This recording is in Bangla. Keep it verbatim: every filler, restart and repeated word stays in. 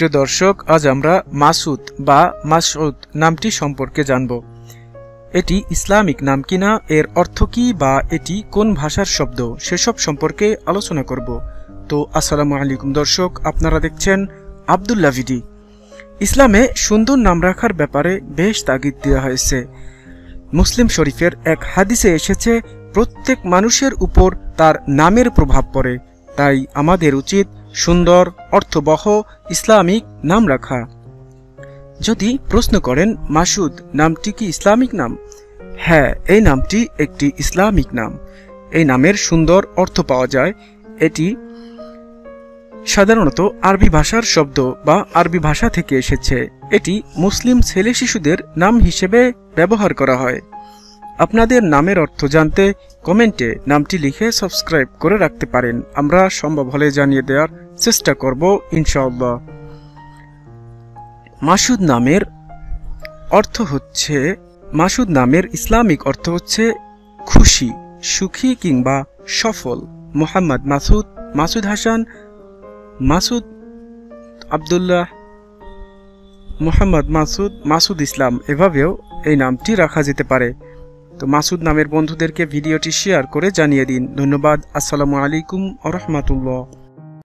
প্রিয় দর্শক, আজ আমরা মাসুদ বা মাসউদ নামটি সম্পর্কে জানব। এটি ইসলামিক নাম কিনা, এর অর্থ কি বা এটি কোন ভাষার শব্দ, সেসব সম্পর্কে আলোচনা করব। তো আসসালামু আলাইকুম দর্শক, আপনারা দেখছেন আব্দুল লাভি। ইসলামে সুন্দর নাম রাখার ব্যাপারে বেশ তাগিদ দেওয়া হয়েছে। মুসলিম শরীফের এক হাদিসে এসেছে, প্রত্যেক মানুষের উপর তার নামের প্রভাব পড়ে, তাই আমাদের উচিত সুন্দর অর্থবহ ইসলামিক নাম রাখা। যদি প্রশ্ন করেন মাসুদ নামটি কি ইসলামিক নাম, হ্যাঁ, এই নামটি একটি ইসলামিক নাম। এই নামের সুন্দর অর্থ পাওয়া যায়। এটি সাধারণত আরবি ভাষার শব্দ বা আরবি ভাষা থেকে এসেছে। এটি মুসলিম ছেলে শিশুদের নাম হিসেবে ব্যবহার করা হয়। আপনাদের নামের অর্থ জানতে কমেন্টে নামটি লিখে সাবস্ক্রাইব করে রাখতে পারেন। আমরা সম্ভব হলে জানিয়ে দেওয়ার চেষ্টা করব ইনশাআল্লাহ। মাসুদ নামের অর্থ হচ্ছে মাসুদ নামের ইসলামিক অর্থ হচ্ছে খুশি, সুখী কিংবা সফল। মোহাম্মদ মাসুদ, মাসুদ হাসান, মাসুদ আবদুল্লাহ, মোহাম্মদ মাসুদ, মাসুদ ইসলাম, এভাবেও এই নামটি রাখা যেতে পারে। তো মাসুদ নামের বন্ধুদেরকে ভিডিওটি শেয়ার করে জানিয়ে দিন। ধন্যবাদ। আসসালামু আলাইকুম ওয়া রাহমাতুল্লাহ।